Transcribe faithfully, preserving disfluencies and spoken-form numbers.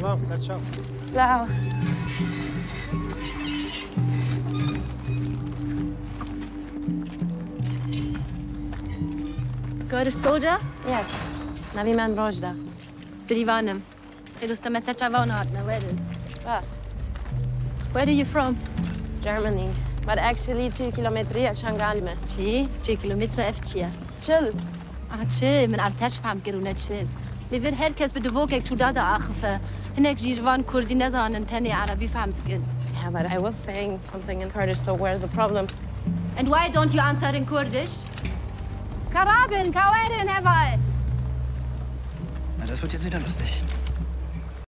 Salam, Serçal. Salam. Kurdish soldier? Yes. Naviman Brojda. Spiri Vanem. Edustame Serça Vanartna. Where do? Spas. Where are you from? Germany. But actually, two kilometers of Shangalme. Two? Two kilometers of Chia. Chill. Ah, chill. من عرفتش فهم کردن chill. می‌فر هر کس به دوکه چو داده آخفه. هنگ جیروان کردی نزدن تنی عربی فهم کن. Yeah, but I was saying something in Kurdish, so where's the problem? And why don't you answer in Kurdish? Karabin, Kawerin, Heval. Na, das wird jetzt wieder lustig.